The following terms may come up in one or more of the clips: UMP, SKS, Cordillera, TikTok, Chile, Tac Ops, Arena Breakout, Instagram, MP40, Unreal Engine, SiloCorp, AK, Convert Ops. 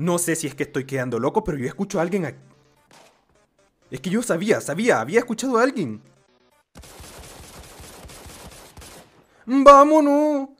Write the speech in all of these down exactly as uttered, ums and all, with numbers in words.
No sé si es que estoy quedando loco, pero yo escucho a alguien aquí. Es que yo sabía, sabía, había escuchado a alguien. ¡Vámonos!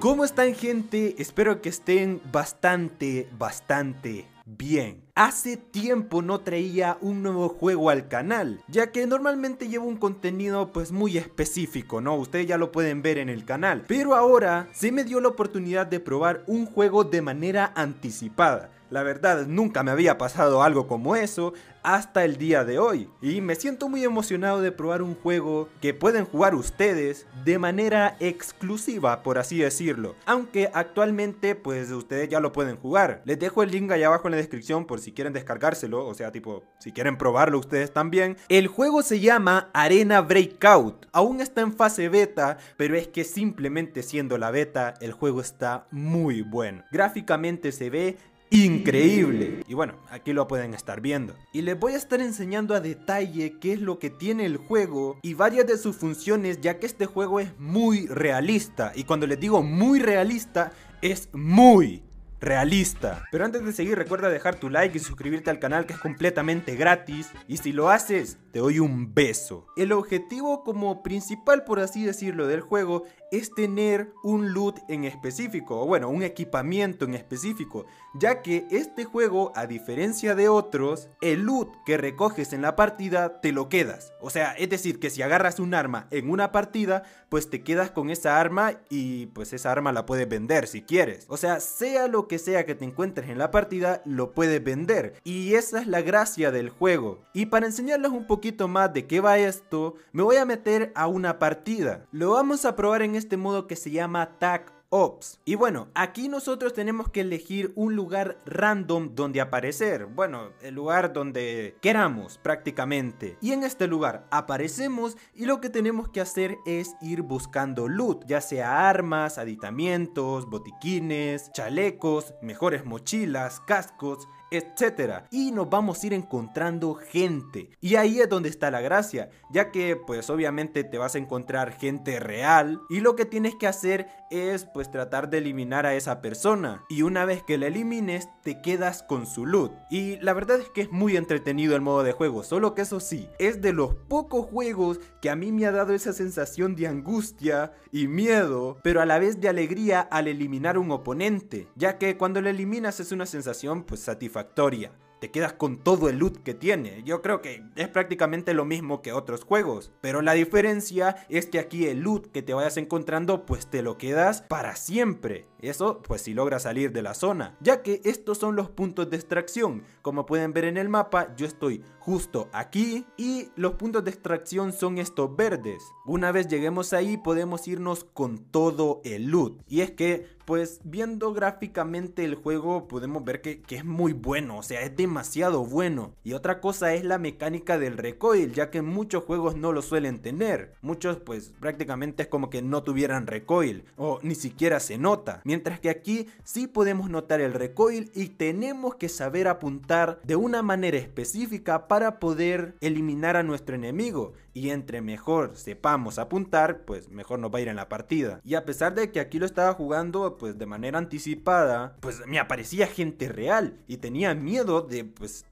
¿Cómo están, gente? Espero que estén bastante, bastante bien. Hace tiempo no traía un nuevo juego al canal, ya que normalmente llevo un contenido pues muy específico, ¿no? Ustedes ya lo pueden ver en el canal. Pero ahora se me dio la oportunidad de probar un juego de manera anticipada. La verdad, nunca me había pasado algo como eso hasta el día de hoy. Y me siento muy emocionado de probar un juego que pueden jugar ustedes de manera exclusiva, por así decirlo. Aunque actualmente, pues ustedes ya lo pueden jugar. Les dejo el link allá abajo en la descripción por si quieren descargárselo. O sea, tipo, si quieren probarlo ustedes también. El juego se llama Arena Breakout. Aún está en fase beta, pero es que simplemente siendo la beta, el juego está muy bueno. Gráficamente se ve increíble. Y bueno, aquí lo pueden estar viendo. Y les voy a estar enseñando a detalle qué es lo que tiene el juego y varias de sus funciones, ya que este juego es muy realista. Y cuando les digo muy realista, es muy realista. Pero antes de seguir, recuerda dejar tu like y suscribirte al canal, que es completamente gratis. Y si lo haces, te doy un beso. El objetivo como principal, por así decirlo, del juego es tener un loot en específico, o bueno, un equipamiento en específico, ya que este juego, a diferencia de otros, el loot que recoges en la partida te lo quedas. O sea, es decir, que si agarras un arma en una partida, pues te quedas con esa arma y pues esa arma la puedes vender si quieres. O sea, sea lo que sea que te encuentres en la partida, lo puedes vender, y esa es la gracia del juego. Y para enseñarles un poquito más de qué va esto, me voy a meter a una partida. Lo vamos a probar en este modo que se llama Tac Ops. Y bueno, aquí nosotros tenemos que elegir un lugar random donde aparecer. Bueno, el lugar donde queramos prácticamente. Y en este lugar aparecemos y lo que tenemos que hacer es ir buscando loot, ya sea armas, aditamentos, botiquines, chalecos, mejores mochilas, cascos, etcétera. Y nos vamos a ir encontrando gente. Y ahí es donde está la gracia, ya que pues obviamente te vas a encontrar gente real. Y lo que tienes que hacer es pues tratar de eliminar a esa persona. Y una vez que la elimines, te quedas con su loot. Y la verdad es que es muy entretenido el modo de juego. Solo que eso sí, es de los pocos juegos que a mí me ha dado esa sensación de angustia y miedo, pero a la vez de alegría al eliminar un oponente, ya que cuando lo eliminas es una sensación pues satisfactoria. Te quedas con todo el loot que tiene. Yo creo que es prácticamente lo mismo que otros juegos, pero la diferencia es que aquí el loot que te vayas encontrando pues te lo quedas para siempre. Eso pues si logras salir de la zona, ya que estos son los puntos de extracción. Como pueden ver en el mapa, yo estoy justo aquí y los puntos de extracción son estos verdes. Una vez lleguemos ahí podemos irnos con todo el loot. Y es que pues viendo gráficamente el juego podemos ver que, que es muy bueno, o sea, es demasiado bueno. Y otra cosa es la mecánica del recoil, ya que muchos juegos no lo suelen tener. Muchos pues prácticamente es como que no tuvieran recoil o ni siquiera se nota. Mientras que aquí sí podemos notar el recoil y tenemos que saber apuntar de una manera específica para poder eliminar a nuestro enemigo. Y entre mejor sepamos apuntar, pues mejor nos va a ir en la partida. Y a pesar de que aquí lo estaba jugando pues de manera anticipada, pues me aparecía gente real y tenía miedo de pues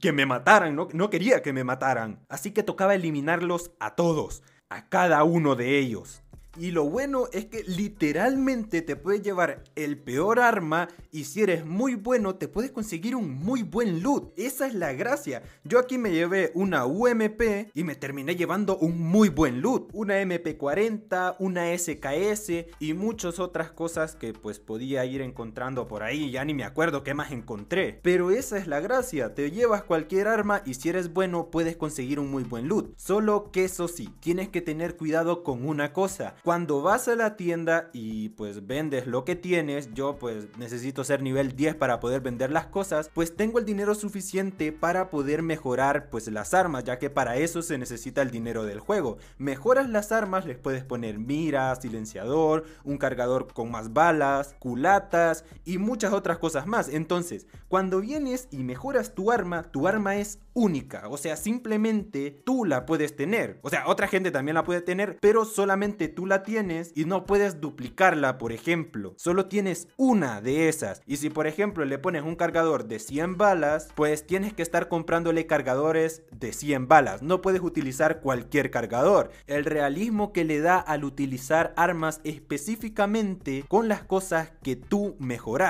que me mataran, no, no quería que me mataran, así que tocaba eliminarlos a todos, a cada uno de ellos. Y lo bueno es que literalmente te puedes llevar el peor arma y si eres muy bueno te puedes conseguir un muy buen loot. Esa es la gracia. Yo aquí me llevé una U M P y me terminé llevando un muy buen loot. Una M P cuarenta, una S K S y muchas otras cosas que pues podía ir encontrando por ahí. Ya ni me acuerdo qué más encontré. Pero esa es la gracia. Te llevas cualquier arma y si eres bueno puedes conseguir un muy buen loot. Solo que eso sí, tienes que tener cuidado con una cosa. Cuando vas a la tienda y pues vendes lo que tienes, yo pues necesito ser nivel diez para poder vender las cosas, pues tengo el dinero suficiente para poder mejorar pues las armas, ya que para eso se necesita el dinero del juego. Mejoras las armas, les puedes poner mira, silenciador, un cargador con más balas, culatas y muchas otras cosas más. Entonces, cuando vienes y mejoras tu arma, tu arma es única, o sea, simplemente tú la puedes tener, o sea, otra gente también la puede tener, pero solamente tú la tienes y no puedes duplicarla, por ejemplo, solo tienes una de esas. Y si por ejemplo le pones un cargador de cien balas, pues tienes que estar comprándole cargadores de cien balas, no puedes utilizar cualquier cargador. El realismo que le da al utilizar armas específicamente con las cosas que tú mejoraste.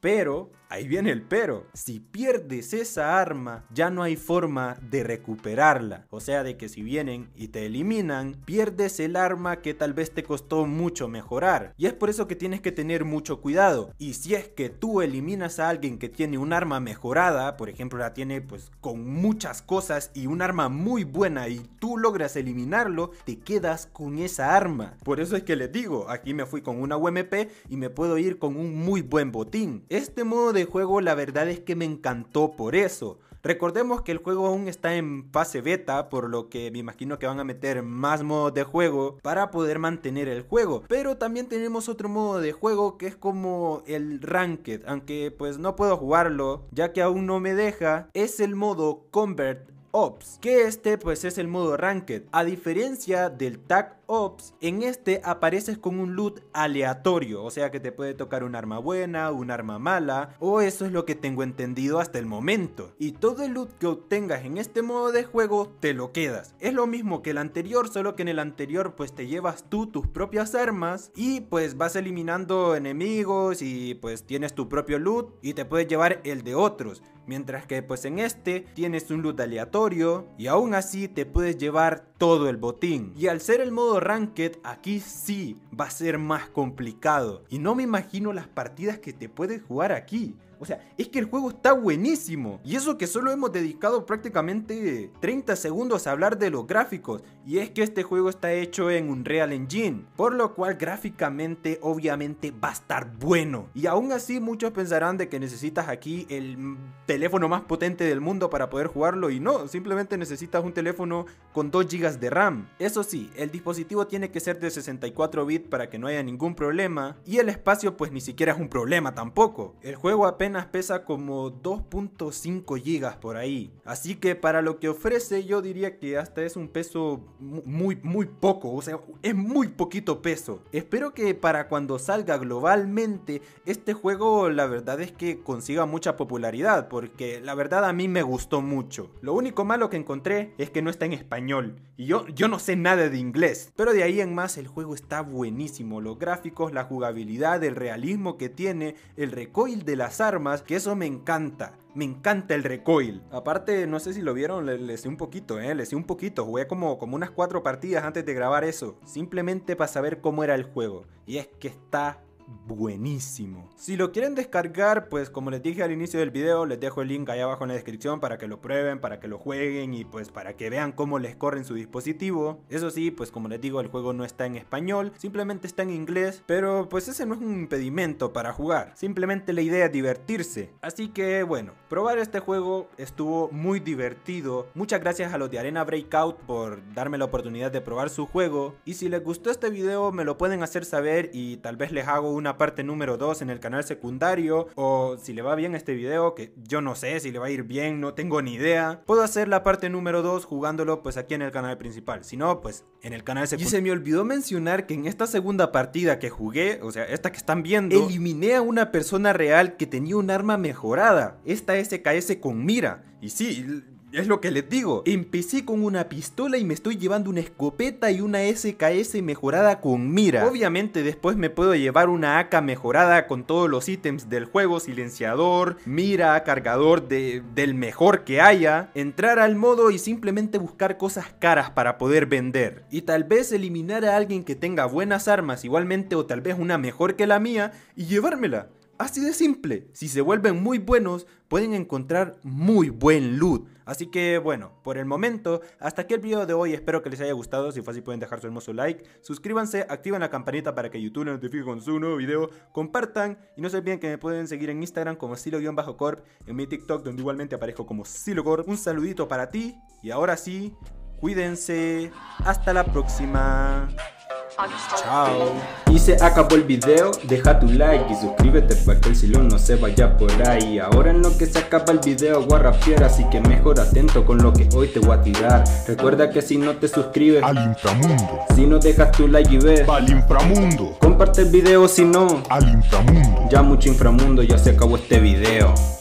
Pero, ahí viene el pero, si pierdes esa arma ya no hay forma de recuperarla. O sea, de que si vienen y te eliminan, pierdes el arma que tal vez te costó mucho mejorar. Y es por eso que tienes que tener mucho cuidado. Y si es que tú eliminas a alguien que tiene un arma mejorada, por ejemplo la tiene pues con muchas cosas y un arma muy buena, y tú logras eliminarlo, te quedas con esa arma. Por eso es que les digo, aquí me fui con una U M P y me puedo ir con un muy buen botín. Este modo de juego la verdad es que me encantó por eso. Recordemos que el juego aún está en fase beta, por lo que me imagino que van a meter más modos de juego para poder mantener el juego. Pero también tenemos otro modo de juego que es como el Ranked, aunque pues no puedo jugarlo ya que aún no me deja. Es el modo Convert Ops, que este pues es el modo Ranked. A diferencia del Tac Ops, en este apareces con un loot aleatorio, o sea que te puede tocar un arma buena, un arma mala, o eso es lo que tengo entendido hasta el momento. Y todo el loot que obtengas en este modo de juego te lo quedas. Es lo mismo que el anterior, solo que en el anterior pues te llevas tú tus propias armas y pues vas eliminando enemigos y pues tienes tu propio loot y te puedes llevar el de otros. Mientras que pues en este tienes un loot aleatorio y aún así te puedes llevar todo el botín. Y al ser el modo Ranked, aquí sí va a ser más complicado. Y no me imagino las partidas que te puedes jugar aquí. O sea, es que el juego está buenísimo. Y eso que solo hemos dedicado prácticamente treinta segundos a hablar de los gráficos. Y es que este juego está hecho en Unreal Engine, por lo cual gráficamente obviamente va a estar bueno. Y aún así muchos pensarán de que necesitas aquí el teléfono más potente del mundo para poder jugarlo. Y no, simplemente necesitas un teléfono con dos gigas de RAM. Eso sí, el dispositivo tiene que ser de sesenta y cuatro bits para que no haya ningún problema. Y el espacio pues ni siquiera es un problema tampoco. El juego apenas apenas pesa como dos punto cinco gigas por ahí, así que para lo que ofrece yo diría que hasta es un peso muy muy poco, o sea, es muy poquito peso. Espero que para cuando salga globalmente este juego la verdad es que consiga mucha popularidad, porque la verdad a mí me gustó mucho. Lo único malo que encontré es que no está en español y yo, yo no sé nada de inglés, pero de ahí en más el juego está buenísimo. Los gráficos, la jugabilidad, el realismo que tiene, el recoil de las armas, que eso me encanta. Me encanta el recoil. Aparte, no sé si lo vieron, le, le sé un poquito, eh, le sé un poquito. Jugué como, como unas cuatro partidas antes de grabar eso, simplemente para saber cómo era el juego. Y es que está buenísimo. Si lo quieren descargar, pues como les dije al inicio del video, les dejo el link ahí abajo en la descripción para que lo prueben, para que lo jueguen y pues para que vean cómo les corre en su dispositivo. Eso sí, pues como les digo, el juego no está en español, simplemente está en inglés, pero pues ese no es un impedimento para jugar, simplemente la idea es divertirse. Así que bueno, probar este juego estuvo muy divertido. Muchas gracias a los de Arena Breakout por darme la oportunidad de probar su juego. Y si les gustó este video me lo pueden hacer saber y tal vez les hago un una parte número dos en el canal secundario, o si le va bien este video, que yo no sé si le va a ir bien, no tengo ni idea, puedo hacer la parte número dos jugándolo pues aquí en el canal principal, si no pues en el canal secundario. Y se me olvidó mencionar que en esta segunda partida que jugué, o sea esta que están viendo, eliminé a una persona real que tenía un arma mejorada, esta S K S con mira. Y sí, es lo que les digo, empecé con una pistola y me estoy llevando una escopeta y una S K S mejorada con mira. Obviamente después me puedo llevar una A K mejorada con todos los ítems del juego, silenciador, mira, cargador de, del mejor que haya. Entrar al modo y simplemente buscar cosas caras para poder vender. Y tal vez eliminar a alguien que tenga buenas armas igualmente, o tal vez una mejor que la mía, y llevármela. Así de simple. Si se vuelven muy buenos, pueden encontrar muy buen loot. Así que bueno, por el momento, hasta aquí el video de hoy. Espero que les haya gustado. Si fue así pueden dejar su hermoso like, suscríbanse, activen la campanita para que YouTube les notifique con su nuevo video, compartan y no se olviden que me pueden seguir en Instagram como silo_corp, en mi TikTok donde igualmente aparezco como silocorp. Un saludito para ti y ahora sí, cuídense. Hasta la próxima. Chao. Y se acabó el video, deja tu like y suscríbete para que el silón no se vaya por ahí. Ahora en lo que se acaba el video voy a rapear, así que mejor atento con lo que hoy te voy a tirar. Recuerda que si no te suscribes al inframundo, si no dejas tu like y ves al inframundo, comparte el video si no al inframundo. Ya mucho inframundo, ya se acabó este video.